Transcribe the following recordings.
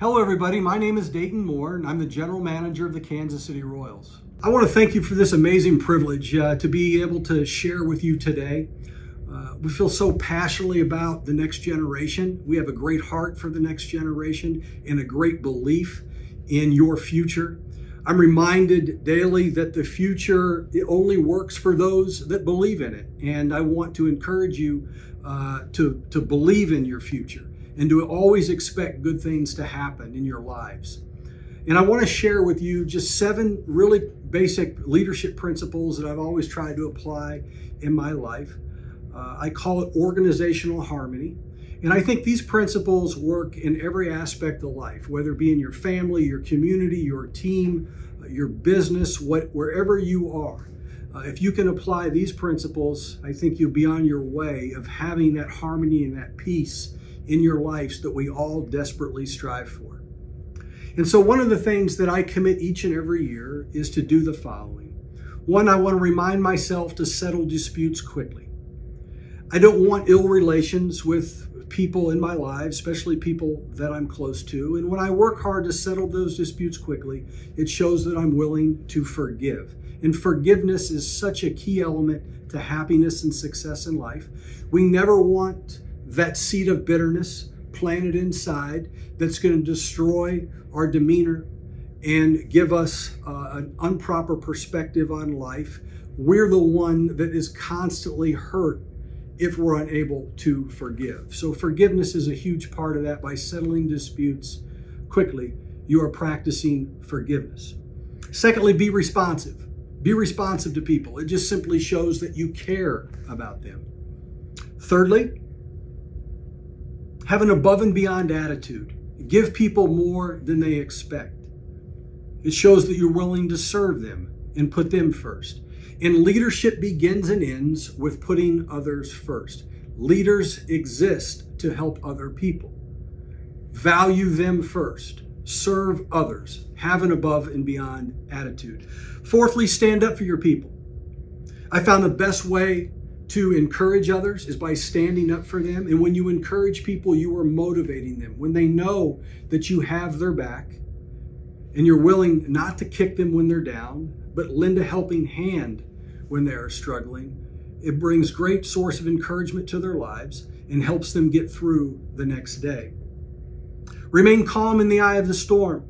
Hello everybody, my name is Dayton Moore and I'm the General Manager of the Kansas City Royals. I want to thank you for this amazing privilege to be able to share with you today. We feel so passionately about the next generation. We have a great heart for the next generation and a great belief in your future. I'm reminded daily that the future, it only works for those that believe in it. And I want to encourage you to believe in your future and to always expect good things to happen in your lives. And I want to share with you just 7 really basic leadership principles that I've always tried to apply in my life. I call it organizational harmony. And I think these principles work in every aspect of life, whether it be in your family, your community, your team, your business, wherever you are. If you can apply these principles, I think you'll be on your way of having that harmony and that peace in your lives that we all desperately strive for. And so one of the things that I commit each and every year is to do the following. 1, I want to remind myself to settle disputes quickly. I don't want ill relations with people in my life, especially people that I'm close to. And when I work hard to settle those disputes quickly, it shows that I'm willing to forgive. And forgiveness is such a key element to happiness and success in life. We never want that seed of bitterness planted inside that's going to destroy our demeanor and give us an improper perspective on life. We're the one that is constantly hurt if we're unable to forgive. So forgiveness is a huge part of that. By settling disputes quickly, you are practicing forgiveness. Secondly, be responsive. Be responsive to people. It just simply shows that you care about them. Thirdly, have an above and beyond attitude. Give people more than they expect. It shows that you're willing to serve them and put them first. And leadership begins and ends with putting others first. Leaders exist to help other people. Value them first. Serve others. Have an above and beyond attitude. Fourthly, stand up for your people. I found the best way to encourage others is by standing up for them. And when you encourage people, you are motivating them. When they know that you have their back and you're willing not to kick them when they're down, but lend a helping hand when they are struggling, it brings great source of encouragement to their lives and helps them get through the next day. Remain calm in the eye of the storm.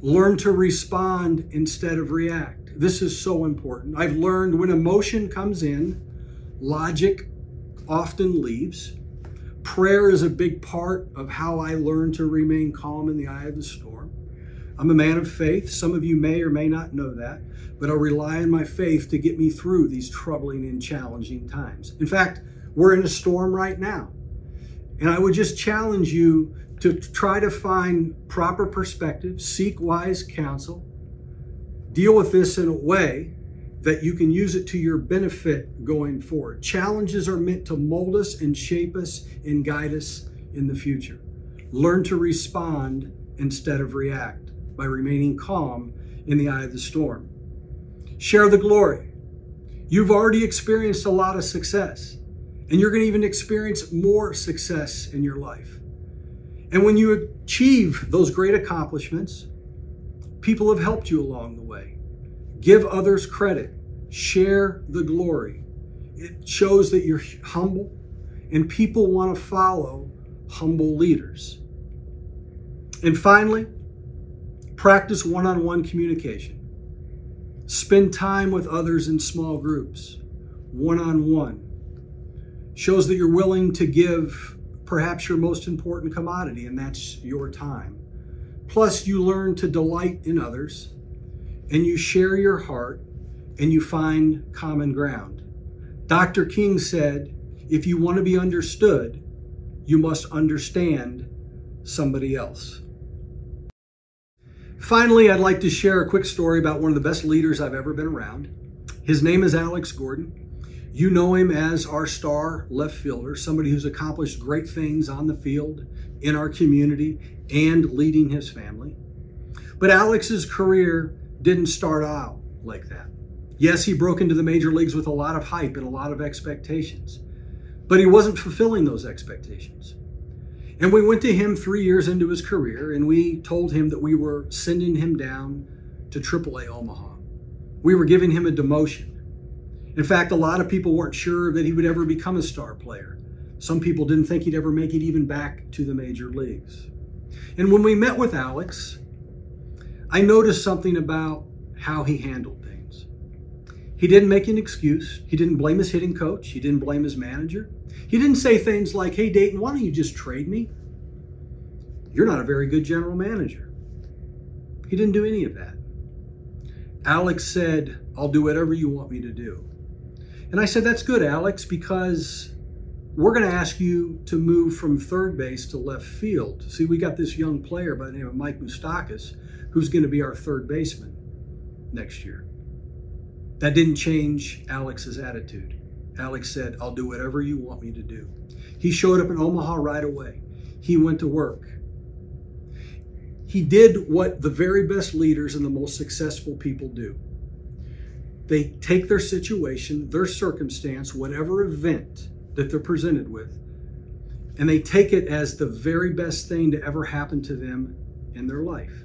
Learn to respond instead of react. This is so important. I've learned when emotion comes in, logic often leaves. Prayer is a big part of how I learn to remain calm in the eye of the storm. I'm a man of faith. Some of you may or may not know that, but I rely on my faith to get me through these troubling and challenging times. In fact, we're in a storm right now. And I would just challenge you to try to find proper perspective, seek wise counsel, deal with this in a way that you can use it to your benefit going forward. Challenges are meant to mold us and shape us and guide us in the future. Learn to respond instead of react by remaining calm in the eye of the storm. Share the glory. You've already experienced a lot of success, and you're going to even experience more success in your life. And when you achieve those great accomplishments, people have helped you along the way. Give others credit. Share the glory. It shows that you're humble, and people want to follow humble leaders. And finally, practice one-on-one communication. Spend time with others in small groups, one-on-one. Shows that you're willing to give perhaps your most important commodity, and that's your time. Plus, you learn to delight in others, and you share your heart, and you find common ground. Dr. King said, if you want to be understood, you must understand somebody else. Finally, I'd like to share a quick story about one of the best leaders I've ever been around. His name is Alex Gordon. You know him as our star left fielder, somebody who's accomplished great things on the field, in our community, and leading his family. But Alex's career didn't start out like that. Yes, he broke into the major leagues with a lot of hype and a lot of expectations, but he wasn't fulfilling those expectations. And we went to him 3 years into his career, and we told him that we were sending him down to AAA Omaha. We were giving him a demotion. In fact, a lot of people weren't sure that he would ever become a star player. Some people didn't think he'd ever make it even back to the major leagues. And when we met with Alex, I noticed something about how he handled things. He didn't make an excuse. He didn't blame his hitting coach. He didn't blame his manager. He didn't say things like, "Hey, Dayton, why don't you just trade me? You're not a very good general manager." He didn't do any of that. Alex said, "I'll do whatever you want me to do." And I said, "That's good, Alex, because we're going to ask you to move from third base to left field. See, we got this young player by the name of Mike Moustakis, who's going to be our third baseman next year." That didn't change Alex's attitude. Alex said, "I'll do whatever you want me to do." He showed up in Omaha right away. He went to work. He did what the very best leaders and the most successful people do. They take their situation, their circumstance, whatever event that they're presented with, and they take it as the very best thing to ever happen to them in their life.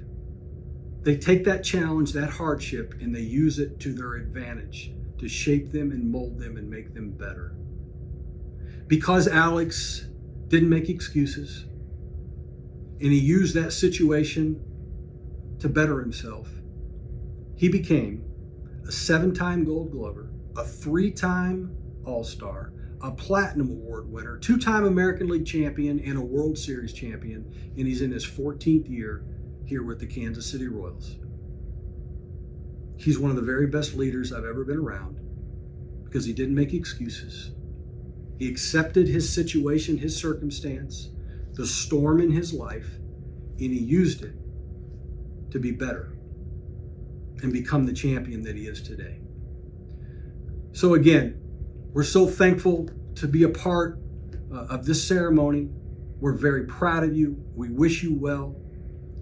They take that challenge, that hardship, and they use it to their advantage to shape them and mold them and make them better. Because Alex didn't make excuses, and he used that situation to better himself, he became a 7-time Gold Glover, a 3-time All-Star, a Platinum Award winner, 2-time American League champion, and a World Series champion, and he's in his 14th year here with the Kansas City Royals. He's one of the very best leaders I've ever been around because he didn't make excuses. He accepted his situation, his circumstance, the storm in his life, and he used it to be better and become the champion that he is today. So again, we're so thankful to be a part of this ceremony. We're very proud of you. We wish you well.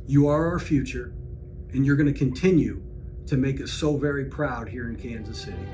You are our future, and you're going to continue to make us so very proud here in Kansas City.